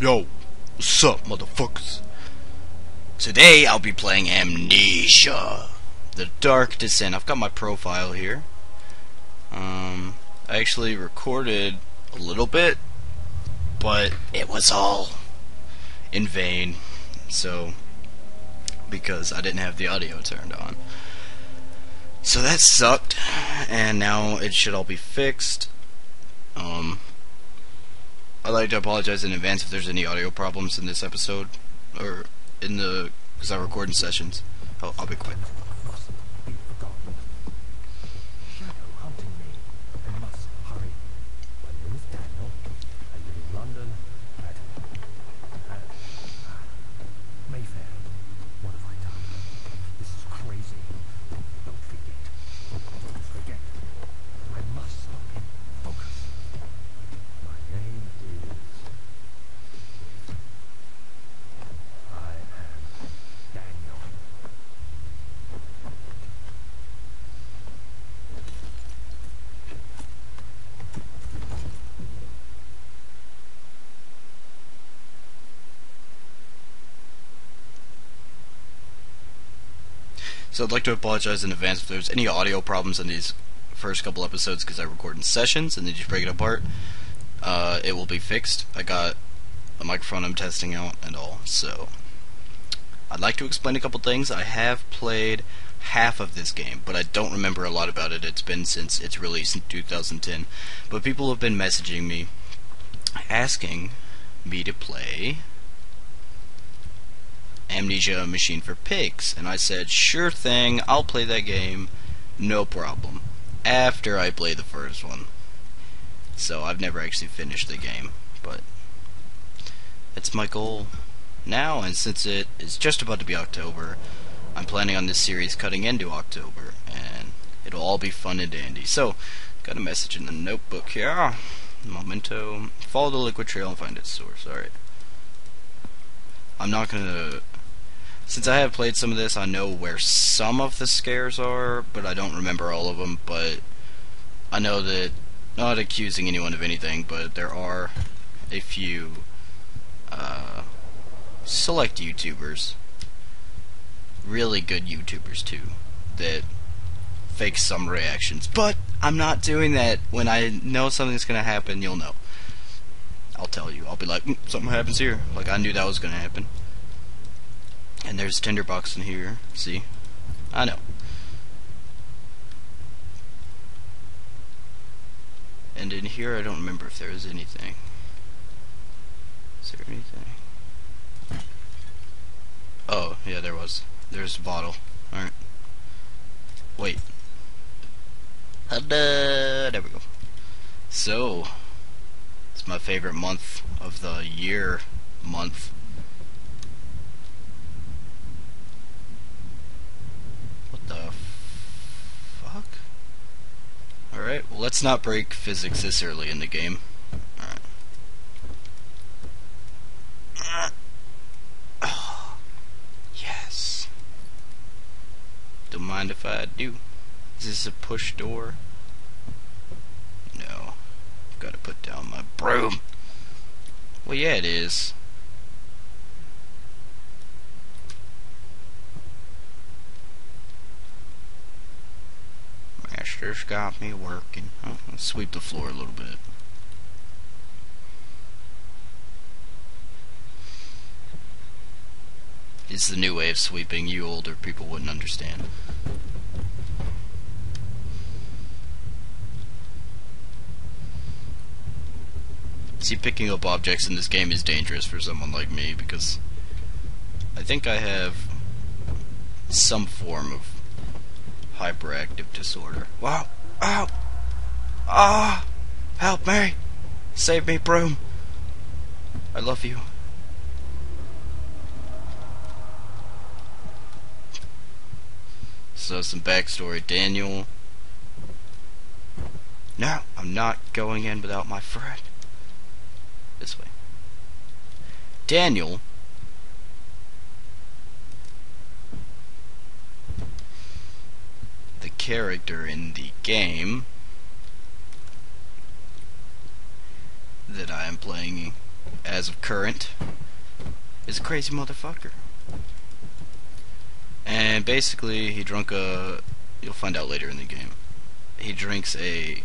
Yo, what's up, motherfuckers? Today I'll be playing Amnesia: The Dark Descent. I've got my profile here. I actually recorded a little bit, but it was all in vain. So, because I didn't have the audio turned on. So that sucked, and now it should all be fixed. I'd like to apologize in advance if there's any audio problems in this episode, or in the, because I record in sessions. I'll be quick. So I'd like to apologize in advance if there's any audio problems in these first couple episodes, because I record in sessions and then just break it apart. It will be fixed. I got a microphone I'm testing out and all, so I'd like to explain a couple things. I have played half of this game, but I don't remember a lot about it. It's been since its release in 2010. But people have been messaging me, asking me to play Amnesia Machine for Pigs, and I said, sure thing, I'll play that game, no problem, after I play the first one. So I've never actually finished the game, but that's my goal now, and since it is just about to be October, I'm planning on this series cutting into October, and it'll all be fun and dandy. So, got a message in the notebook here, memento, follow the liquid trail and find its source, alright. I'm not gonna... Since I have played some of this, I know where some of the scares are, but I don't remember all of them, but I know that, not accusing anyone of anything, but there are a few select YouTubers, really good YouTubers too, that fake some reactions, but I'm not doing that. When I know something's gonna happen, you'll know. I'll tell you. I'll be like, something happens here. Like, I knew that was gonna happen. And there's a tinderbox in here. See? I know. And in here, I don't remember if there is anything. Is there anything? Oh, yeah, there was. There's a bottle. Alright. Wait. There we go. So... It's my favorite month of the year, What the fuck? Alright, well, let's not break physics this early in the game. Alright. Oh, yes. Don't mind if I do. Is this a push door? No. Gotta put down my broom. Well, yeah, it is. Master's got me working. Oh, let's sweep the floor a little bit. It's the new way of sweeping. You older people wouldn't understand. See, picking up objects in this game is dangerous for someone like me, because I think I have some form of hyperactive disorder. Wow! Ow! Ah! Help, Mary! Save me, broom! I love you. So, some backstory. Daniel... No! I'm not going in without my friend. This way. Daniel the character in the game that I am playing as of current, is a crazy motherfucker. And basically, he drank a... You'll find out later in the game. He drinks a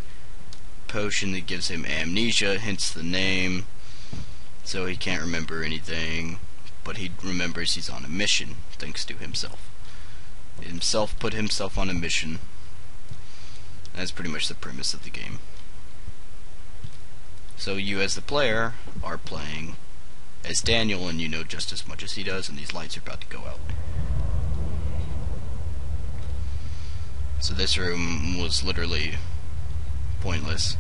potion that gives him amnesia, hence the name. So he can't remember anything, but he remembers he's on a mission, thanks to himself. Himself put himself on a mission. That's pretty much the premise of the game. So you as the player are playing as Daniel, and you know just as much as he does, and these lights are about to go out. So this room was literally pointless.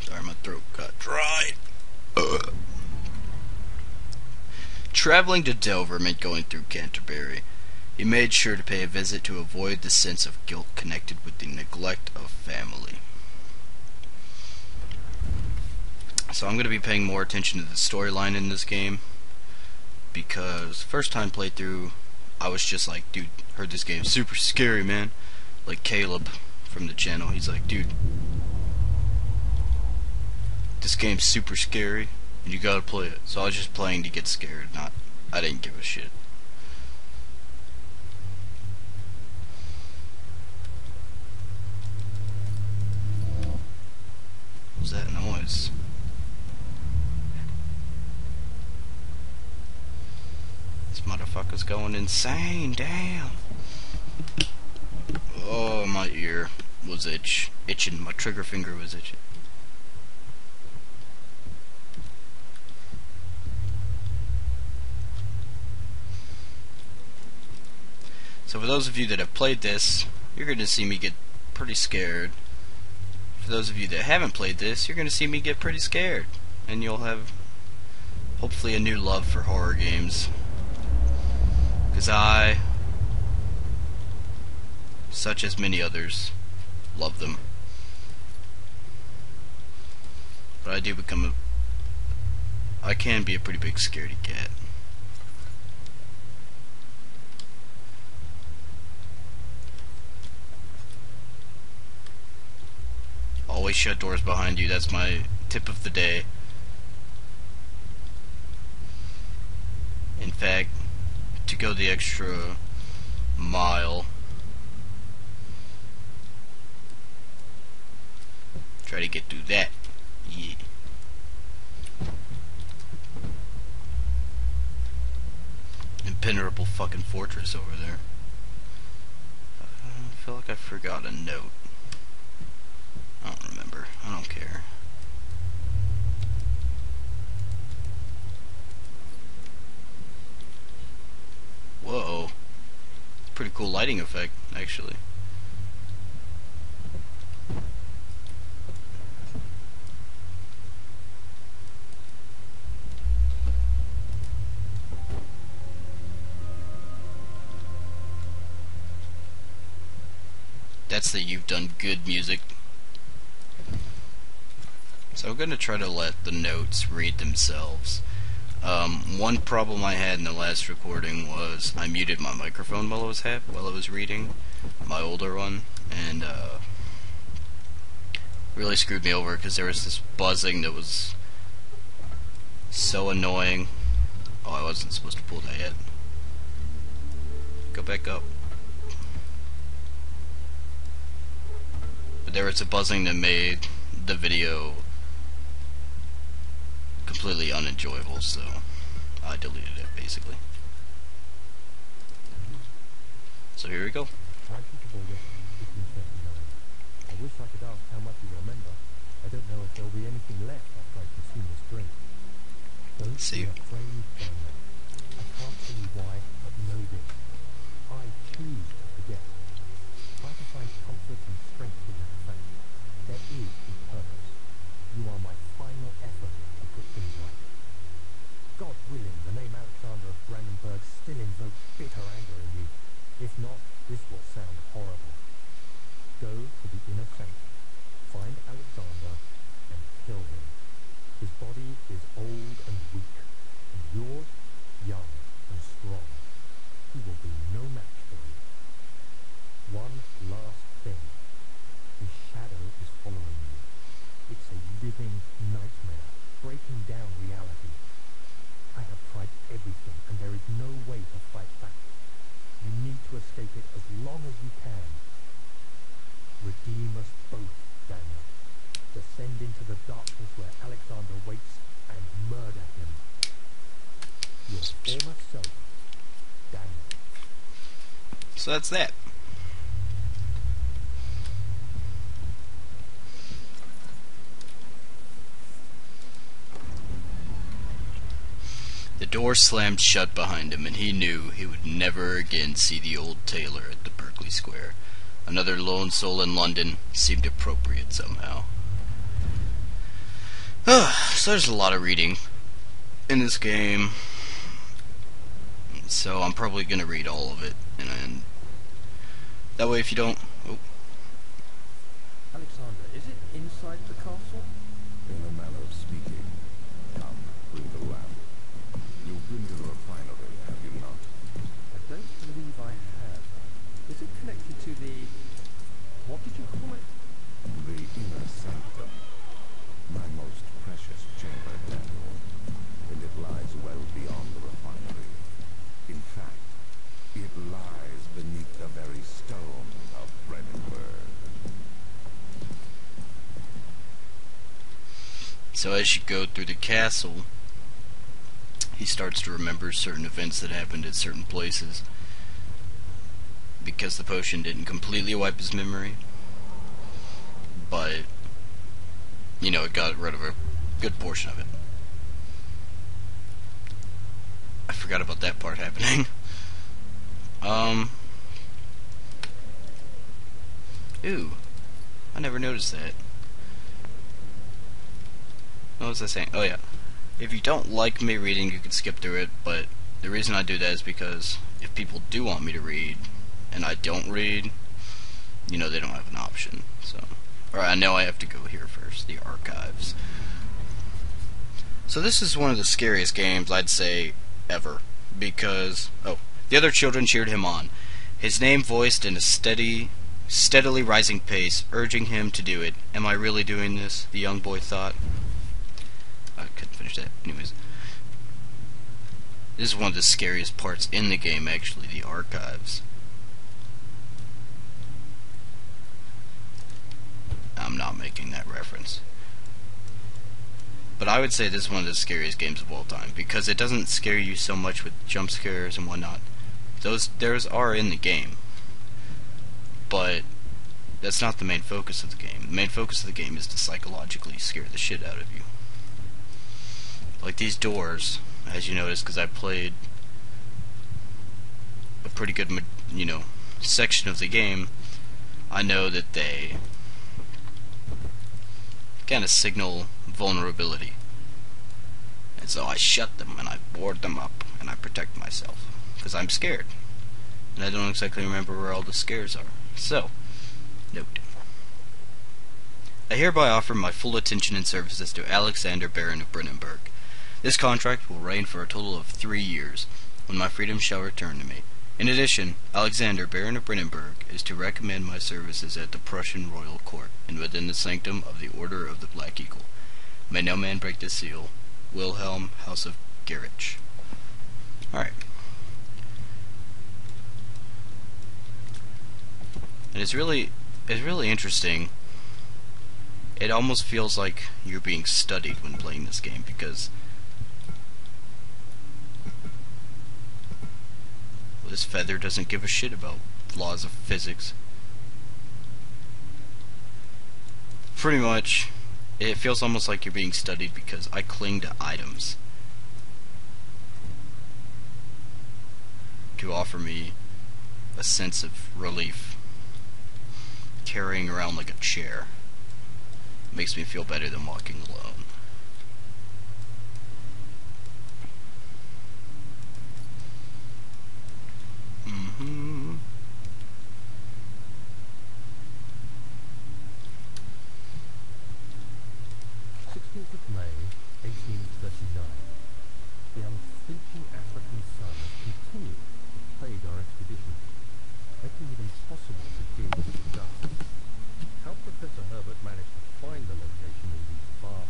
Sorry, my throat got dry. Traveling to Dover meant going through Canterbury. He made sure to pay a visit to avoid the sense of guilt connected with the neglect of family. So I'm going to be paying more attention to the storyline in this game, because first time playthrough I was just like, dude, heard this game's super scary, man. Like Caleb from the channel, he's like, dude, this game's super scary and you gotta play it. So I was just playing to get scared, I didn't give a shit. What was that noise? This motherfucker's going insane, damn. Oh, my ear was itching, my trigger finger was itching. So for those of you that have played this, you're gonna see me get pretty scared. For those of you that haven't played this, you're gonna see me get pretty scared, and you'll have hopefully a new love for horror games, because I, such as many others, love them. But I do become a... I can be a pretty big scaredy cat. Always shut doors behind you, that's my tip of the day. In fact, to go the extra mile, try to get through that. Yeah. Impenetrable fucking fortress over there. I feel like I forgot a note. I don't remember. I don't care. Whoa. Pretty cool lighting effect, actually. That's the "you've done good" music. So I'm going to try to let the notes read themselves. One problem I had in the last recording was I muted my microphone while I was reading, my older one, and really screwed me over, because there was this buzzing that was so annoying. Oh, I wasn't supposed to pull that yet. Go back up. But there was a buzzing that made the video completely unenjoyable, so I deleted it basically. So here we go. I wish I could ask how much you remember. I don't know if there'll be anything left after I consume this drink. Those see. Are I can't tell you why, but no good. I choose to forget. Try to find comfort and strength in that fact. There is a purpose. You are my final effort. God willing, the name Alexander of Brennenberg still invokes bitter anger in you. If not, this will sound horrible. Go to the inner sanctum, find Alexander, and kill him. His body is old and weak, and your Very much so. Done. So that's that. The door slammed shut behind him, and he knew he would never again see the old tailor at the Berkeley Square. Another lone soul in London seemed appropriate somehow. So there's a lot of reading in this game. So I'm probably going to read all of it, and then that way if you don't... Oh. Alexander, is it inside the castle? In a manner of speaking. Come, bring the lamp. You bring to the refinery, have you not? I don't believe I have. Is it connected to the... what did you call it? The inner sanctum. My most precious chamber, Daniel. And it lies well beyond the refinery. In fact, it lies beneath the very stone of Brennenberg. So as you go through the castle, he starts to remember certain events that happened at certain places. Because the potion didn't completely wipe his memory, but, you know, it got rid of a good portion of it. I forgot about that part happening. Ooh, I never noticed that. What was I saying? Oh yeah. If you don't like me reading, you can skip through it, but the reason I do that is because if people do want me to read, and I don't read, you know, they don't have an option, so... Alright, I know I have to go here first, the archives. So this is one of the scariest games, I'd say, ever, because... Oh, the other children cheered him on, his name voiced in a steadily rising pace, urging him to do it. Am I really doing this? The young boy thought. I couldn't finish that. Anyways. This is one of the scariest parts in the game, actually, the archives. I'm not making that reference. But I would say this is one of the scariest games of all time, because it doesn't scare you so much with jump scares and whatnot. Those are in the game. But that's not the main focus of the game. The main focus of the game is to psychologically scare the shit out of you. Like these doors, as you notice, because I played a pretty good, you know, section of the game, I know that they kind of signal vulnerability. And so I shut them, and I board them up, and I protect myself, because I'm scared. And I don't exactly remember where all the scares are. So, note. I hereby offer my full attention and services to Alexander Baron of Brennenberg. This contract will reign for a total of 3 years, when my freedom shall return to me. In addition, Alexander, Baron of Brennenberg, is to recommend my services at the Prussian Royal Court, and within the sanctum of the Order of the Black Eagle. May no man break this seal. Wilhelm, House of Gerich. Alright. And it's really interesting. It almost feels like you're being studied when playing this game, because... this feather doesn't give a shit about laws of physics. Pretty much, it feels almost like you're being studied because I cling to items to offer me a sense of relief. Carrying around like a chair makes me feel better than walking alone. How Professor Herbert managed to find the location of these vast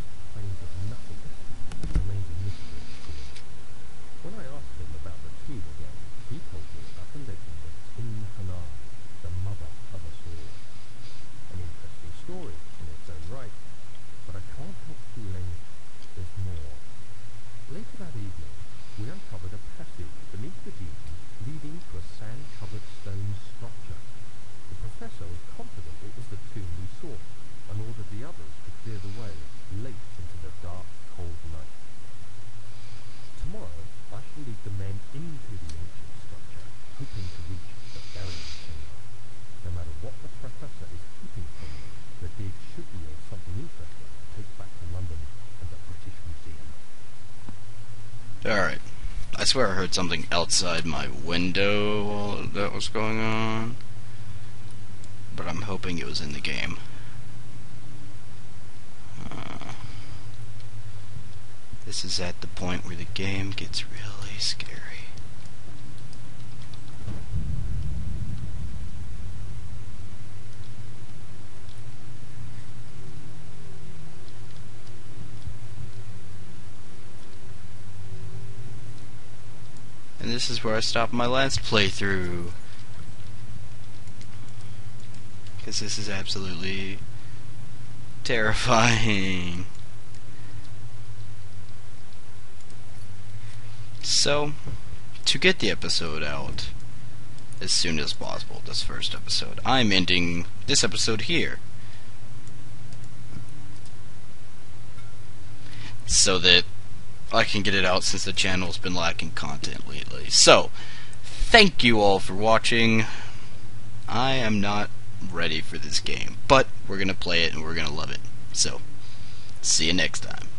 into the ancient structure, hoping to reach the burial chamber. No matter what the Professor is keeping from you, the dig should yield something interesting to take back to London and the British Museum. Alright. I swear I heard something outside my window while that was going on, but I'm hoping it was in the game. This is at the point where the game gets really scary. And this is where I stopped my last playthrough, because this is absolutely terrifying. So, to get the episode out as soon as possible, this first episode, I'm ending this episode here, so that I can get it out, since the channel's been lacking content lately. So, thank you all for watching. I am not ready for this game, but we're gonna play it and we're gonna love it. So, see you next time.